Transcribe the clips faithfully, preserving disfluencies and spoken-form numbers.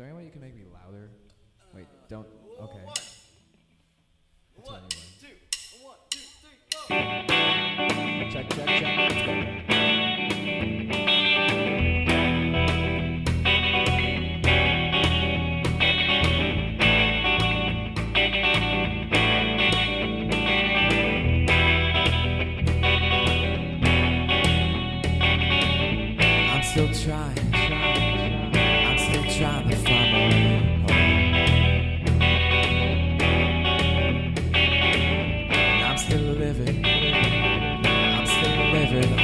there any way you can make me louder? Wait, don't. Okay. One, one, two, one, two, three, go. Check, check, check. Let's go. I'm still trying, I'm still trying to find my way home. And I'm still living, I'm still living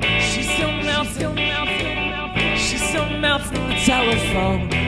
all alone. She's so melting, she's so melting the telephone.